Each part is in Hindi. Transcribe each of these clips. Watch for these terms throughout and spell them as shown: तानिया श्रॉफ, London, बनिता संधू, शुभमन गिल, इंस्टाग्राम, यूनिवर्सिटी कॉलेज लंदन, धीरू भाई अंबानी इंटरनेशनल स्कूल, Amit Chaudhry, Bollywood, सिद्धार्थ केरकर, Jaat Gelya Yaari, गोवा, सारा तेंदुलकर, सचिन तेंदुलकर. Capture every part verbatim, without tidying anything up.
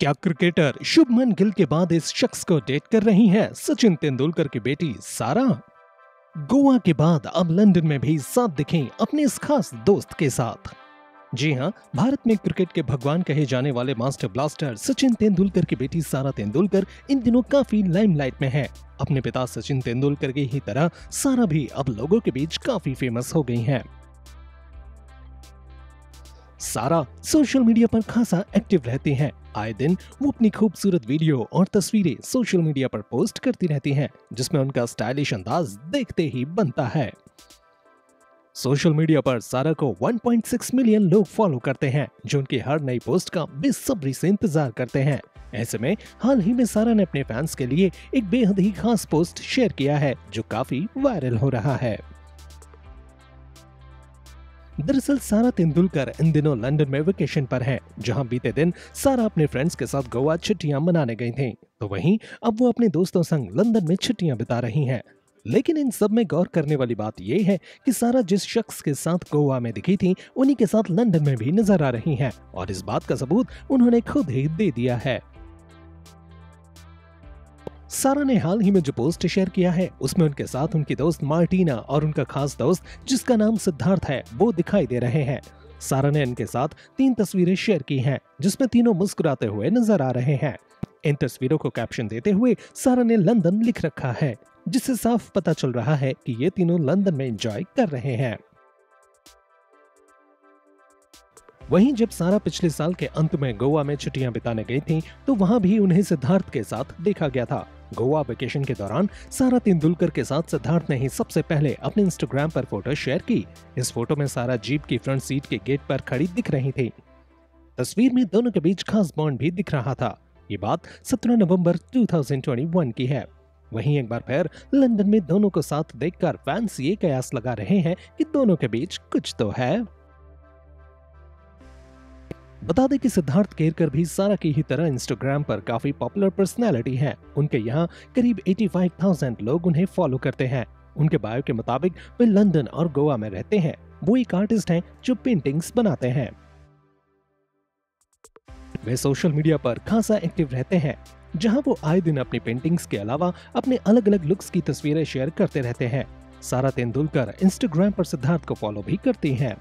क्या क्रिकेटर शुभमन गिल के बाद इस शख्स को डेट कर रही हैं सचिन तेंदुलकर की बेटी सारा? गोवा के बाद अब लंदन में भी साथ दिखें अपने इस खास दोस्त के साथ। जी हां, भारत में क्रिकेट के भगवान कहे जाने वाले मास्टर ब्लास्टर सचिन तेंदुलकर की बेटी सारा तेंदुलकर इन दिनों काफी लाइमलाइट में हैं। अपने पिता सचिन तेंदुलकर की ही तरह सारा भी अब लोगों के बीच काफी फेमस हो गई हैं। सारा सोशल मीडिया पर खासा एक्टिव रहती हैं। आए दिन वो अपनी खूबसूरत वीडियो और तस्वीरें सोशल मीडिया पर पोस्ट करती रहती हैं, जिसमें उनका स्टाइलिश अंदाज देखते ही बनता है। सोशल मीडिया पर सारा को एक पॉइंट छह मिलियन लोग फॉलो करते हैं, जो उनकी हर नई पोस्ट का बेसब्री से इंतजार करते हैं। ऐसे में हाल ही में सारा ने अपने फैंस के लिए एक बेहद ही खास पोस्ट शेयर किया है, जो काफी वायरल हो रहा है। दरअसल सारा तेंदुलकर इन दिनों लंदन में वेकेशन पर हैं, जहां बीते दिन सारा अपने फ्रेंड्स के साथ गोवा छुट्टियां मनाने गई थीं, तो वहीं अब वो अपने दोस्तों संग लंदन में छुट्टियां बिता रही हैं। लेकिन इन सब में गौर करने वाली बात यह है कि सारा जिस शख्स के साथ गोवा में दिखी थीं, उन्हीं के साथ लंदन में भी नजर आ रही हैं और इस बात का सबूत उन्होंने खुद ही दे दिया है। सारा ने हाल ही में जो पोस्ट शेयर किया है, उसमें उनके साथ उनकी दोस्त मार्टिना और उनका खास दोस्त जिसका नाम सिद्धार्थ है, वो दिखाई दे रहे हैं। सारा ने इनके साथ तीन तस्वीरें शेयर की हैं, जिसमें तीनों मुस्कुराते हुए नजर आ रहे हैं। इन तस्वीरों को कैप्शन देते हुए सारा ने लंदन लिख रखा है, जिससे साफ पता चल रहा है कि ये तीनों लंदन में एंजॉय कर रहे हैं। वहीं जब सारा पिछले साल के अंत में गोवा में छुट्टियां बिताने गई थीं, तो वहां भी उन्हें सिद्धार्थ के साथ देखा गया था। गोवा वेकेशन के दौरान सारा तेंदुलकर के साथ सिद्धार्थ ने ही सबसे पहले अपने इंस्टाग्राम पर फोटो शेयर की। इस फोटो में सारा जीप की फ्रंट सीट के गेट पर खड़ी दिख रही थी। तस्वीर में दोनों के बीच खास बॉन्ड भी दिख रहा था। ये बात सत्रह नवंबर दो हज़ार इक्कीस की है। वहीं एक बार फिर लंदन में दोनों को साथ देखकर फैंस ये कयास लगा रहे हैं कि दोनों के बीच कुछ तो है। बता दें कि सिद्धार्थ केरकर भी सारा की ही तरह इंस्टाग्राम पर काफी पॉपुलर पर्सनालिटी हैं। उनके यहाँ करीब पचासी हज़ार लोग उन्हें फॉलो करते हैं। उनके बायो के मुताबिक वे लंदन और गोवा में रहते हैं। वो एक आर्टिस्ट हैं जो पेंटिंग्स बनाते हैं। वे सोशल मीडिया पर खासा एक्टिव रहते हैं, जहाँ वो आए दिन अपनी पेंटिंग्स के अलावा अपने अलग अलग लुक्स की तस्वीरें शेयर करते रहते हैं। सारा तेंदुलकर इंस्टाग्राम पर सिद्धार्थ को फॉलो भी करती हैं।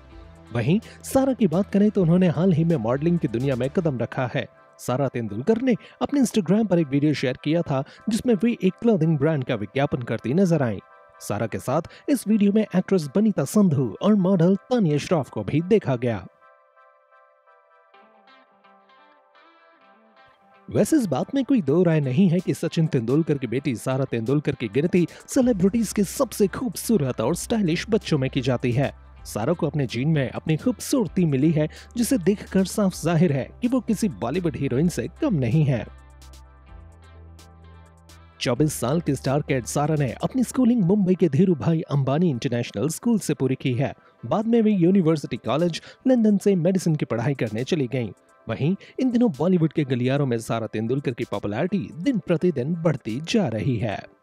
वहीं सारा की बात करें तो उन्होंने हाल ही में मॉडलिंग की दुनिया में कदम रखा है। सारा तेंदुलकर ने अपने इंस्टाग्राम पर एक वीडियो शेयर किया था, जिसमें वे एक क्लोथिंग ब्रांड का विज्ञापन करती नजर आईं। सारा के साथ इस वीडियो में एक्ट्रेस बनिता संधू और मॉडल तानिया श्रॉफ को भी देखा गया। वैसे इस बात में कोई दो राय नहीं है कि सचिन तेंदुलकर की बेटी सारा तेंदुलकर की गिनती सेलिब्रिटीज के सबसे खूबसूरत और स्टाइलिश बच्चों में की जाती है। सारा को अपने जीन में अपनी खूबसूरती मिली है, जिसे देखकर साफ जाहिर है कि वो किसी बॉलीवुड हीरोइन से कम नहीं है। चौबीस साल की स्टार किड सारा ने अपनी स्कूलिंग मुंबई के धीरू भाई अंबानी इंटरनेशनल स्कूल से पूरी की है। बाद में वे यूनिवर्सिटी कॉलेज लंदन से मेडिसिन की पढ़ाई करने चली गईं। वहीं इन दिनों बॉलीवुड के गलियारों में सारा तेंदुलकर की पॉपुलैरिटी दिन प्रतिदिन बढ़ती जा रही है।